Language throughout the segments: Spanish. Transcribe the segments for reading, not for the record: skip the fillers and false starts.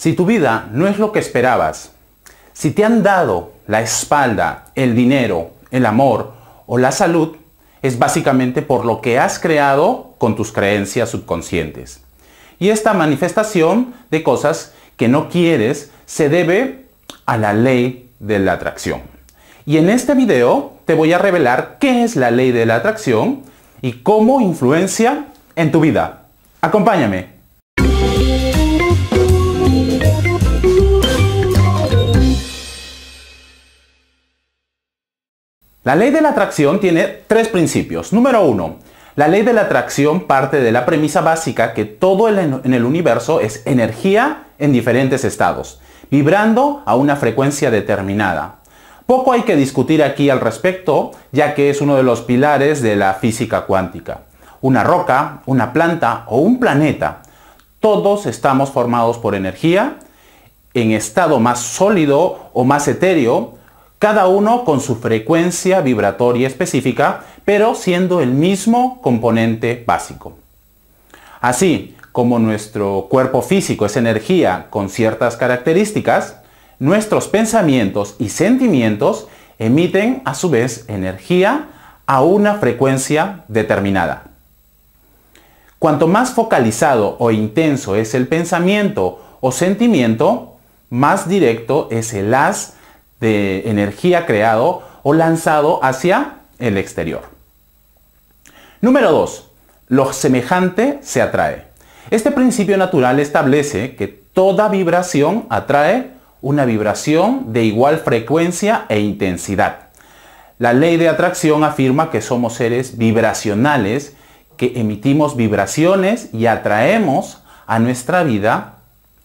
Si tu vida no es lo que esperabas, si te han dado la espalda, el dinero, el amor o la salud, es básicamente por lo que has creado con tus creencias subconscientes. Y esta manifestación de cosas que no quieres se debe a la ley de la atracción. Y en este video te voy a revelar qué es la ley de la atracción y cómo influencia en tu vida. ¡Acompáñame! La ley de la atracción tiene tres principios. Número uno, la ley de la atracción parte de la premisa básica que todo en el universo es energía en diferentes estados, vibrando a una frecuencia determinada. Poco hay que discutir aquí al respecto, ya que es uno de los pilares de la física cuántica. Una roca, una planta o un planeta, todos estamos formados por energía, en estado más sólido o más etéreo, cada uno con su frecuencia vibratoria específica, pero siendo el mismo componente básico. Así como nuestro cuerpo físico es energía con ciertas características, nuestros pensamientos y sentimientos emiten a su vez energía a una frecuencia determinada. Cuanto más focalizado o intenso es el pensamiento o sentimiento, más directo es el haz de energía creado o lanzado hacia el exterior. Número 2. Lo semejante se atrae. Este principio natural establece que toda vibración atrae una vibración de igual frecuencia e intensidad. La ley de atracción afirma que somos seres vibracionales, que emitimos vibraciones y atraemos a nuestra vida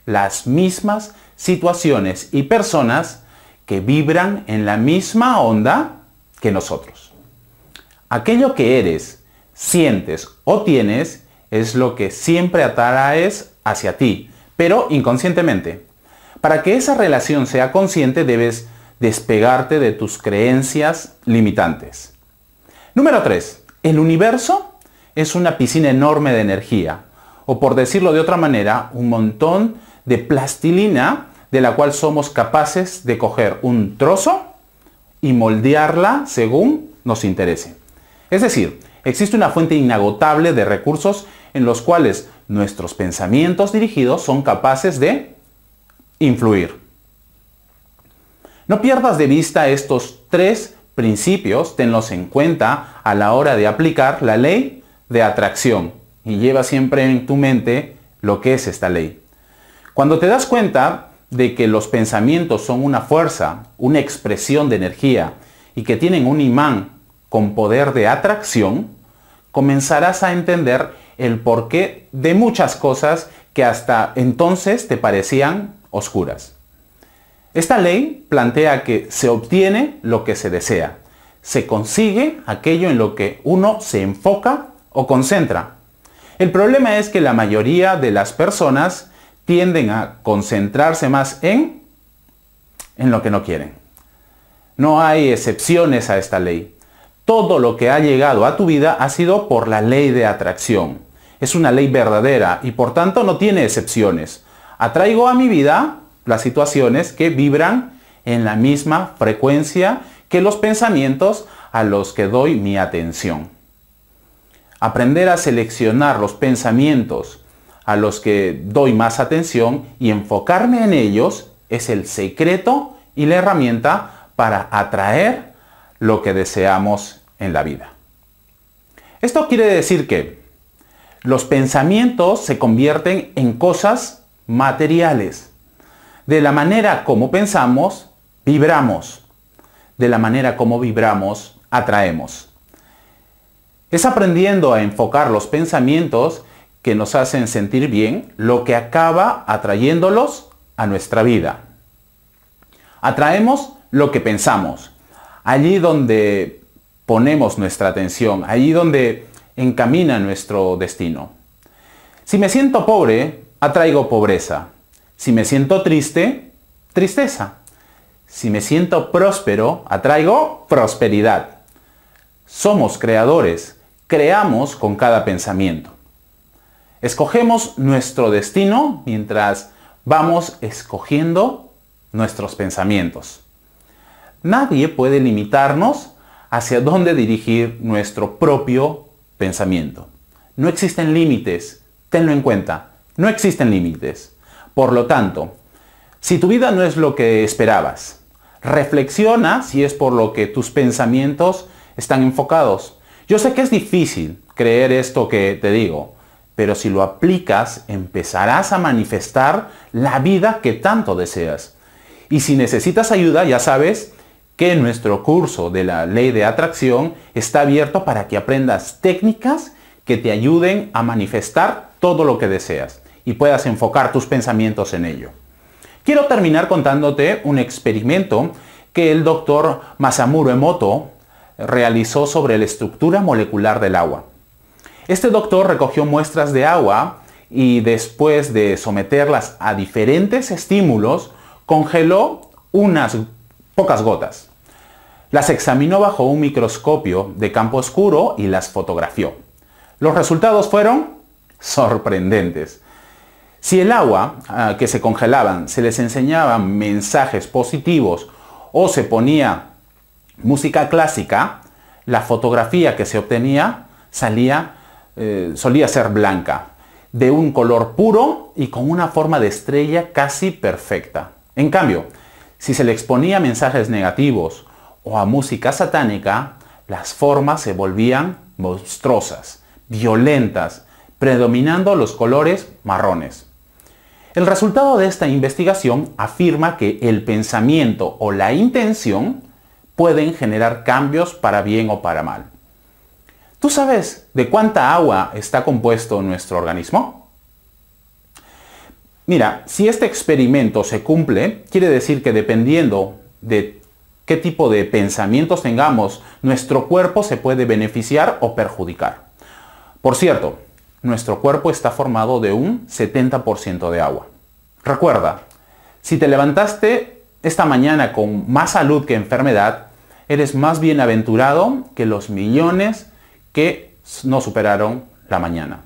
las mismas situaciones y personas que vibran en la misma onda que nosotros. Aquello que eres, sientes o tienes es lo que siempre atraes hacia ti, pero inconscientemente. Para que esa relación sea consciente debes despegarte de tus creencias limitantes. Número 3. El universo es una piscina enorme de energía, o por decirlo de otra manera, un montón de plastilina de la cual somos capaces de coger un trozo y moldearla según nos interese. Es decir, existe una fuente inagotable de recursos en los cuales nuestros pensamientos dirigidos son capaces de influir. No pierdas de vista estos tres principios, tenlos en cuenta a la hora de aplicar la ley de atracción y lleva siempre en tu mente lo que es esta ley. Cuando te das cuenta de que los pensamientos son una fuerza, una expresión de energía y que tienen un imán con poder de atracción, comenzarás a entender el porqué de muchas cosas que hasta entonces te parecían oscuras. Esta ley plantea que se obtiene lo que se desea, se consigue aquello en lo que uno se enfoca o concentra. El problema es que la mayoría de las personas tienden a concentrarse más en lo que no quieren. No hay excepciones a esta ley. Todo lo que ha llegado a tu vida ha sido por la ley de atracción. Es una ley verdadera y por tanto no tiene excepciones. Atraigo a mi vida las situaciones que vibran en la misma frecuencia que los pensamientos a los que doy mi atención. Aprender a seleccionar los pensamientos a los que doy más atención y enfocarme en ellos es el secreto y la herramienta para atraer lo que deseamos en la vida. Esto quiere decir que los pensamientos se convierten en cosas materiales. De la manera como pensamos, vibramos. De la manera como vibramos, atraemos. Es aprendiendo a enfocar los pensamientos que nos hacen sentir bien, lo que acaba atrayéndolos a nuestra vida. Atraemos lo que pensamos. Allí donde ponemos nuestra atención, allí donde encamina nuestro destino. Si me siento pobre, atraigo pobreza. Si me siento triste, tristeza. Si me siento próspero, atraigo prosperidad. Somos creadores, creamos con cada pensamiento. Escogemos nuestro destino mientras vamos escogiendo nuestros pensamientos. Nadie puede limitarnos hacia dónde dirigir nuestro propio pensamiento. No existen límites, tenlo en cuenta, no existen límites. Por lo tanto, si tu vida no es lo que esperabas, reflexiona si es por lo que tus pensamientos están enfocados. Yo sé que es difícil creer esto que te digo, pero si lo aplicas, empezarás a manifestar la vida que tanto deseas. Y si necesitas ayuda, ya sabes que nuestro curso de la Ley de Atracción está abierto para que aprendas técnicas que te ayuden a manifestar todo lo que deseas y puedas enfocar tus pensamientos en ello. Quiero terminar contándote un experimento que el doctor Masaru Emoto realizó sobre la estructura molecular del agua. Este doctor recogió muestras de agua y después de someterlas a diferentes estímulos, congeló unas pocas gotas. Las examinó bajo un microscopio de campo oscuro y las fotografió. Los resultados fueron sorprendentes. Si el agua que se congelaban se les enseñaban mensajes positivos o se ponía música clásica, la fotografía que se obtenía solía ser blanca, de un color puro y con una forma de estrella casi perfecta. En cambio, si se le exponía mensajes negativos o a música satánica, las formas se volvían monstruosas, violentas, predominando los colores marrones. El resultado de esta investigación afirma que el pensamiento o la intención pueden generar cambios para bien o para mal. ¿Tú sabes de cuánta agua está compuesto nuestro organismo? Mira, si este experimento se cumple, quiere decir que dependiendo de qué tipo de pensamientos tengamos, nuestro cuerpo se puede beneficiar o perjudicar. Por cierto, nuestro cuerpo está formado de un 70% de agua. Recuerda, si te levantaste esta mañana con más salud que enfermedad, eres más bienaventurado que los millones que no superaron la mañana.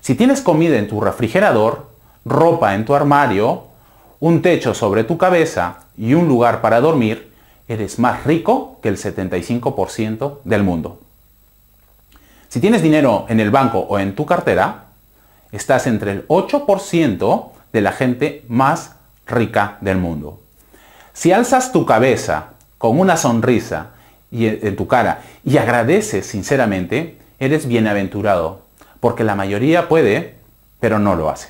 Si tienes comida en tu refrigerador, ropa en tu armario, un techo sobre tu cabeza y un lugar para dormir, eres más rico que el 75% del mundo. Si tienes dinero en el banco o en tu cartera, estás entre el 8% de la gente más rica del mundo. Si alzas tu cabeza con una sonrisa en tu cara y agradeces sinceramente, eres bienaventurado, porque la mayoría puede, pero no lo hace.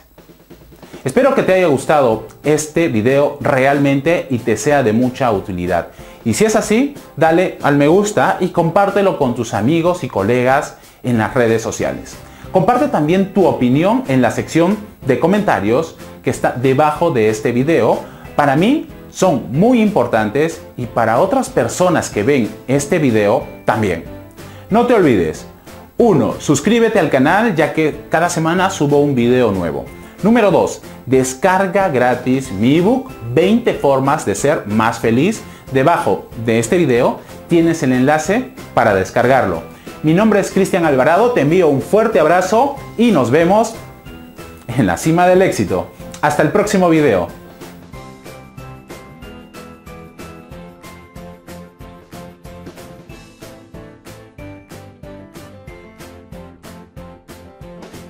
Espero que te haya gustado este video realmente y te sea de mucha utilidad. Y si es así, dale al me gusta y compártelo con tus amigos y colegas en las redes sociales. Comparte también tu opinión en la sección de comentarios que está debajo de este video. Para mí son muy importantes y para otras personas que ven este video también. No te olvides, 1. Suscríbete al canal ya que cada semana subo un video nuevo. Número 2. Descarga gratis mi ebook 20 formas de ser más feliz. Debajo de este video tienes el enlace para descargarlo. Mi nombre es Christiam Alvarado, te envío un fuerte abrazo y nos vemos en la cima del éxito. Hasta el próximo video.